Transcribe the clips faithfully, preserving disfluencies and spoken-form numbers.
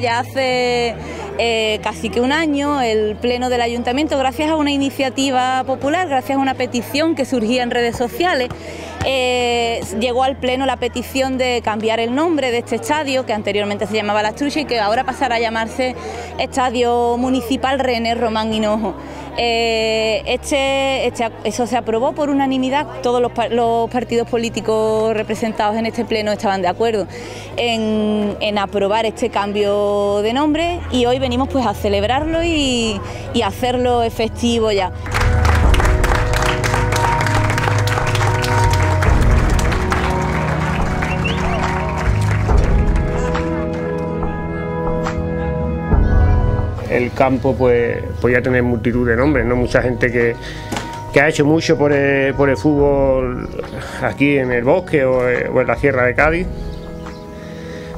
Ya hace eh, casi que un año el Pleno del Ayuntamiento, gracias a una iniciativa popular, gracias a una petición que surgía en redes sociales, eh, llegó al Pleno la petición de cambiar el nombre de este estadio, que anteriormente se llamaba La Estrucha y que ahora pasará a llamarse Estadio Municipal René Román Hinojo. Eh, este, este, eso se aprobó por unanimidad, todos los, los partidos políticos representados en este pleno estaban de acuerdo en, en aprobar este cambio de nombre, y hoy venimos pues a celebrarlo y, y hacerlo efectivo ya. El campo pues podía tener multitud de nombres, ¿no? Mucha gente que, que ha hecho mucho por el, por el fútbol aquí en el bosque o, o en la Sierra de Cádiz.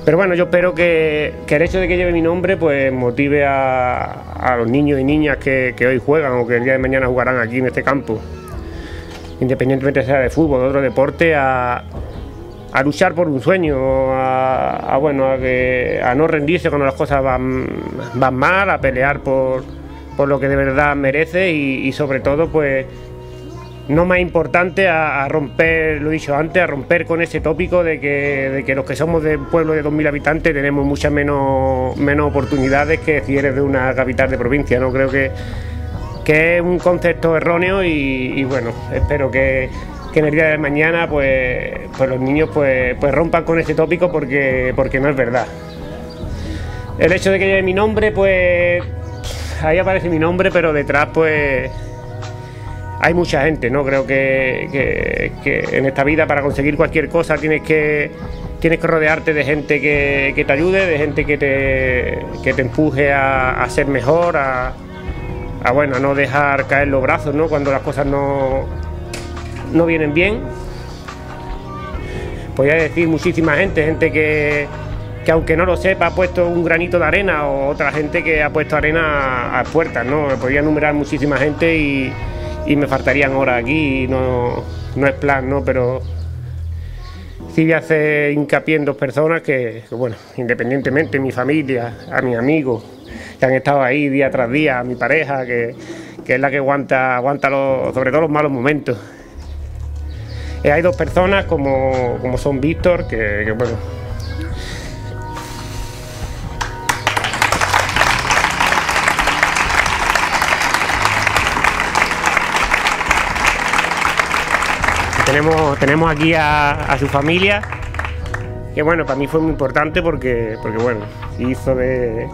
Pero bueno, yo espero que, que el hecho de que lleve mi nombre pues motive a, a los niños y niñas que, que hoy juegan o que el día de mañana jugarán aquí en este campo, independientemente sea de fútbol o otro deporte, a, a luchar por un sueño, a, a, bueno, a, que, a no rendirse cuando las cosas van, van mal, a pelear por, por lo que de verdad merece y, y sobre todo, pues, no más importante, a, a romper, lo he dicho antes, a romper con ese tópico de que, de que los que somos de pueblo de dos mil habitantes tenemos muchas menos, menos oportunidades que si eres de una capital de provincia, ¿no? Creo que, que es un concepto erróneo y, y bueno, espero que... que en el día de mañana pues, pues los niños pues, pues rompan con este tópico porque, porque no es verdad. El hecho de que lleve mi nombre, pues ahí aparece mi nombre, pero detrás pues hay mucha gente, ¿no? Creo que, que, que en esta vida para conseguir cualquier cosa tienes que, tienes que rodearte de gente que, que te ayude, de gente que te, que te empuje a, a ser mejor, a, a, bueno, a no dejar caer los brazos, ¿no? Cuando las cosas no... no vienen bien. Podría decir muchísima gente, gente que, que aunque no lo sepa ha puesto un granito de arena, o otra gente que ha puesto arena a, a puertas, ¿no? Podría enumerar muchísima gente y, y me faltarían horas aquí y no, no es plan, ¿no? Pero sí voy a hacer hincapié en dos personas que, que bueno, independientemente, mi familia, a mis amigos que han estado ahí día tras día, a mi pareja que, que es la que aguanta, aguanta los, sobre todo los malos momentos. Hay dos personas como, como son Víctor, que, que bueno... Tenemos, tenemos aquí a, a su familia, que bueno, para mí fue muy importante porque, porque bueno, hizo de,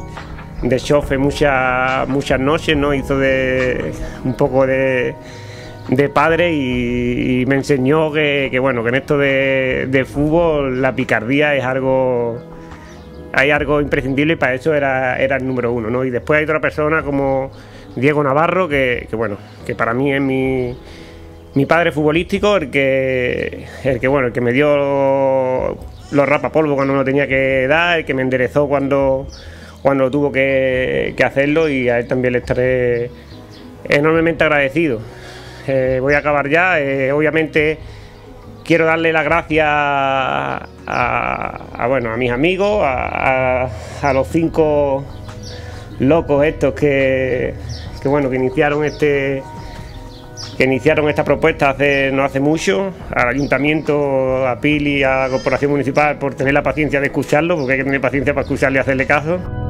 de chofer muchas, muchas noches, ¿no? Hizo de un poco de... de padre y, y me enseñó que, que bueno, que en esto de, de fútbol la picardía es algo, hay algo imprescindible, y para eso era, era el número uno, ¿no? Y después hay otra persona como Diego Navarro, que, que bueno, que para mí es mi, mi padre futbolístico, el que, el que bueno, el que me dio los, los rapapolvos cuando no tenía que dar, el que me enderezó cuando, cuando tuvo que, que hacerlo, y a él también le estaré enormemente agradecido. Eh, voy a acabar ya, eh, obviamente quiero darle las gracias a, a, a, bueno, a mis amigos, a, a, a los cinco locos estos que, que, bueno, que, iniciaron este, que iniciaron esta propuesta hace, no hace mucho, al ayuntamiento, a Pili, a la Corporación Municipal por tener la paciencia de escucharlo, porque hay que tener paciencia para escucharle y hacerle caso.